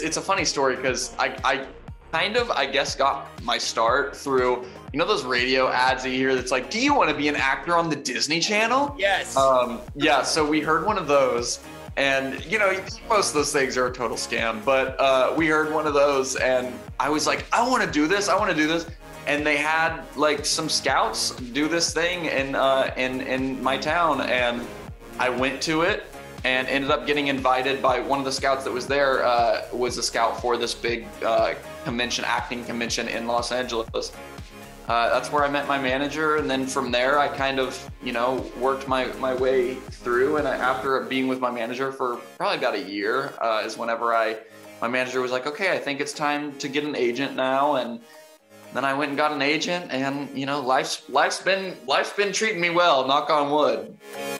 it's a funny story because I kind of, I guess, got my start through, you know, those radio ads that you hear that's like, do you want to be an actor on the Disney Channel? Yes. Yeah, so we heard one of those, and you know, most of those things are a total scam, but we heard one of those and I was like, I want to do this, I want to do this. And they had like some scouts do this thing in my town, and I went to it and ended up getting invited by one of the scouts that was there, was a scout for this big convention, acting convention in Los Angeles. That's where I met my manager, and then from there I kind of, you know, worked my way through. And after being with my manager for probably about a year, is whenever my manager was like, okay, I think it's time to get an agent now. And then I went and got an agent, and you know, life's been treating me well, knock on wood.